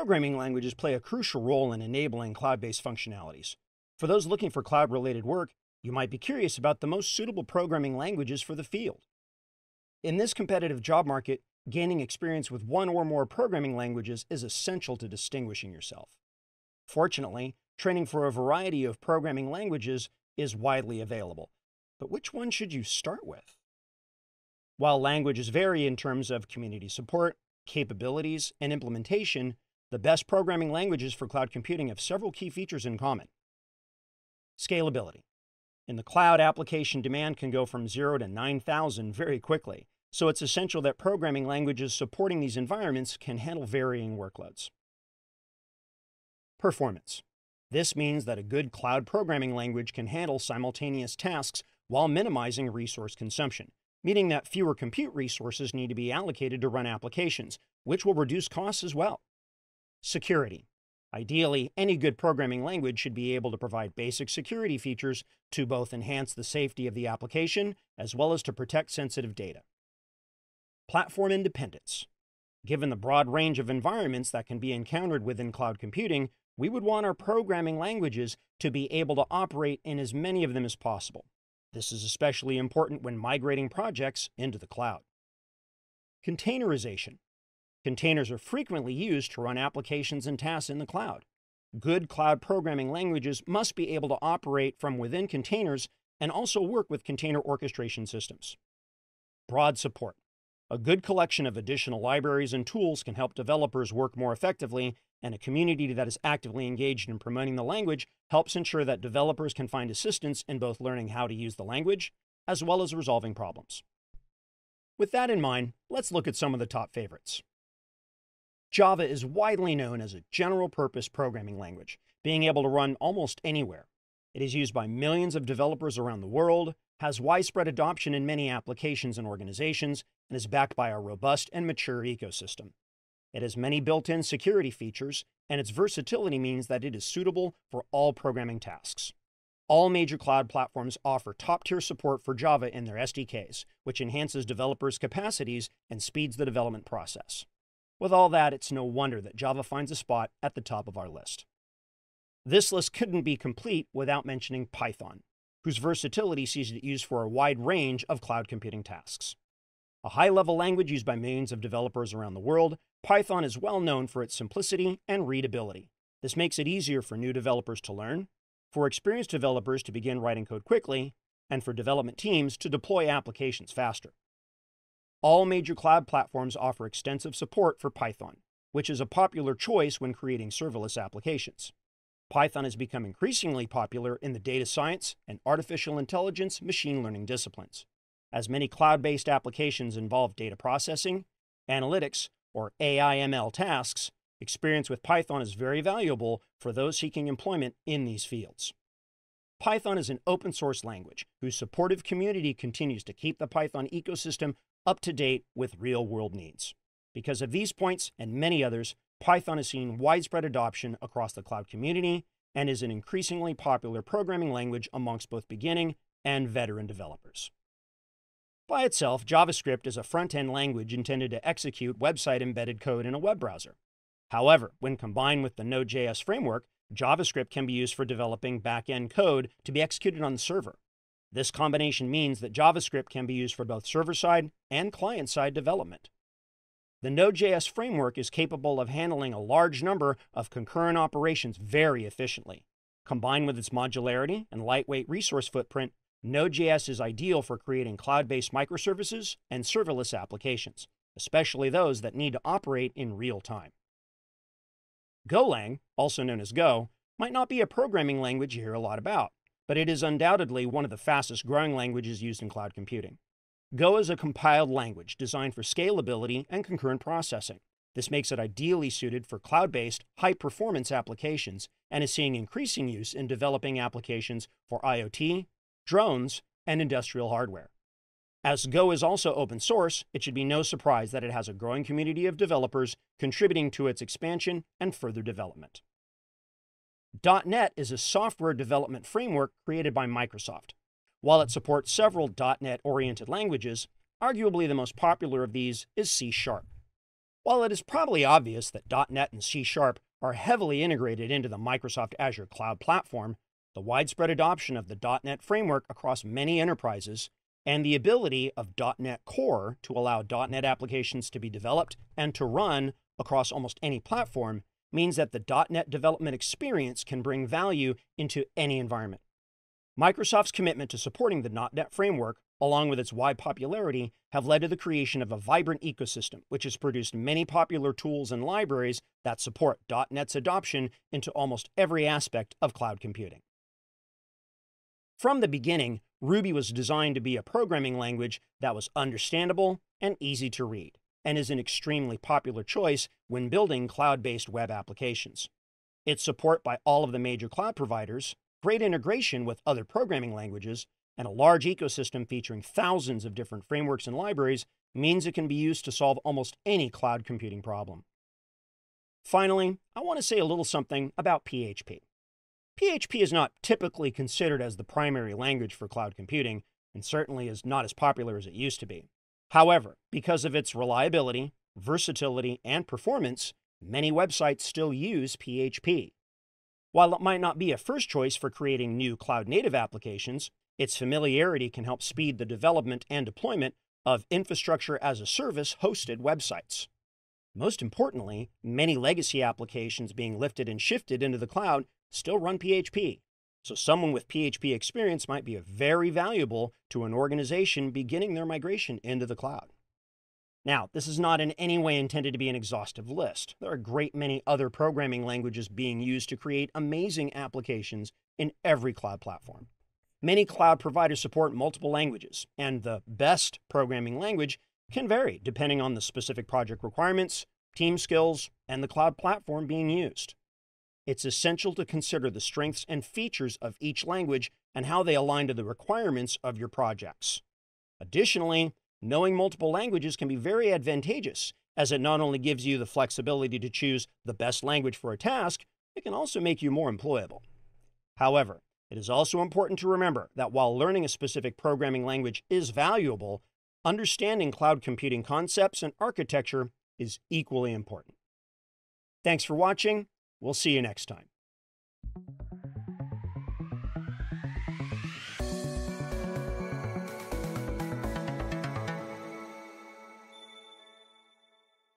Programming languages play a crucial role in enabling cloud-based functionalities. For those looking for cloud-related work, you might be curious about the most suitable programming languages for the field. In this competitive job market, gaining experience with one or more programming languages is essential to distinguishing yourself. Fortunately, training for a variety of programming languages is widely available. But which one should you start with? While languages vary in terms of community support, capabilities, and implementation, the best programming languages for cloud computing have several key features in common. Scalability. In the cloud, application demand can go from 0 to 9,000 very quickly, so it's essential that programming languages supporting these environments can handle varying workloads. Performance. This means that a good cloud programming language can handle simultaneous tasks while minimizing resource consumption, meaning that fewer compute resources need to be allocated to run applications, which will reduce costs as well. Security. Ideally, any good programming language should be able to provide basic security features to both enhance the safety of the application as well as to protect sensitive data. Platform independence. Given the broad range of environments that can be encountered within cloud computing, we would want our programming languages to be able to operate in as many of them as possible. This is especially important when migrating projects into the cloud. Containerization. Containers are frequently used to run applications and tasks in the cloud. Good cloud programming languages must be able to operate from within containers and also work with container orchestration systems. Broad support. A good collection of additional libraries and tools can help developers work more effectively, and a community that is actively engaged in promoting the language helps ensure that developers can find assistance in both learning how to use the language as well as resolving problems. With that in mind, let's look at some of the top favorites. Java is widely known as a general-purpose programming language, being able to run almost anywhere. It is used by millions of developers around the world, has widespread adoption in many applications and organizations, and is backed by a robust and mature ecosystem. It has many built-in security features, and its versatility means that it is suitable for all programming tasks. All major cloud platforms offer top-tier support for Java in their SDKs, which enhances developers' capacities and speeds the development process. With all that, it's no wonder that Java finds a spot at the top of our list. This list couldn't be complete without mentioning Python, whose versatility sees it used for a wide range of cloud computing tasks. A high-level language used by millions of developers around the world, Python is well known for its simplicity and readability. This makes it easier for new developers to learn, for experienced developers to begin writing code quickly, and for development teams to deploy applications faster. All major cloud platforms offer extensive support for Python, which is a popular choice when creating serverless applications. Python has become increasingly popular in the data science and artificial intelligence machine learning disciplines, as many cloud-based applications involve data processing, analytics, or AI/ML tasks. Experience with Python is very valuable for those seeking employment in these fields. Python is an open-source language whose supportive community continues to keep the Python ecosystem up to date with real-world needs. Because of these points and many others, Python has seen widespread adoption across the cloud community and is an increasingly popular programming language amongst both beginning and veteran developers. By itself, JavaScript is a front-end language intended to execute website-embedded code in a web browser. However, when combined with the Node.js framework, JavaScript can be used for developing back-end code to be executed on the server. This combination means that JavaScript can be used for both server-side and client-side development. The Node.js framework is capable of handling a large number of concurrent operations very efficiently. Combined with its modularity and lightweight resource footprint, Node.js is ideal for creating cloud-based microservices and serverless applications, especially those that need to operate in real time. Golang, also known as Go, might not be a programming language you hear a lot about, but it is undoubtedly one of the fastest-growing languages used in cloud computing. Go is a compiled language designed for scalability and concurrent processing. This makes it ideally suited for cloud-based, high-performance applications and is seeing increasing use in developing applications for IoT, drones, and industrial hardware. As Go is also open source, it should be no surprise that it has a growing community of developers contributing to its expansion and further development. .NET is a software development framework created by Microsoft. While it supports several .NET-oriented languages, arguably the most popular of these is C#. While it is probably obvious that .NET and C# are heavily integrated into the Microsoft Azure Cloud Platform, the widespread adoption of the .NET framework across many enterprises and the ability of .NET Core to allow .NET applications to be developed and to run across almost any platform means that the .NET development experience can bring value into any environment. Microsoft's commitment to supporting the .NET framework, along with its wide popularity, have led to the creation of a vibrant ecosystem, which has produced many popular tools and libraries that support .NET's adoption into almost every aspect of cloud computing. From the beginning, Ruby was designed to be a programming language that was understandable and easy to read, and is an extremely popular choice when building cloud-based web applications. Its support by all of the major cloud providers, great integration with other programming languages, and a large ecosystem featuring thousands of different frameworks and libraries means it can be used to solve almost any cloud computing problem. Finally, I want to say a little something about PHP. PHP is not typically considered as the primary language for cloud computing, and certainly is not as popular as it used to be. However, because of its reliability, versatility, and performance, many websites still use PHP. While it might not be a first choice for creating new cloud-native applications, its familiarity can help speed the development and deployment of infrastructure-as-a-service hosted websites. Most importantly, many legacy applications being lifted and shifted into the cloud still run PHP, so someone with PHP experience might be very valuable to an organization beginning their migration into the cloud. Now, this is not in any way intended to be an exhaustive list. There are a great many other programming languages being used to create amazing applications in every cloud platform. Many cloud providers support multiple languages, and the best programming language can vary depending on the specific project requirements, team skills, and the cloud platform being used. It's essential to consider the strengths and features of each language and how they align to the requirements of your projects. Additionally, knowing multiple languages can be very advantageous, as it not only gives you the flexibility to choose the best language for a task, it can also make you more employable. However, it is also important to remember that while learning a specific programming language is valuable, understanding cloud computing concepts and architecture is equally important. Thanks for watching. We'll see you next time.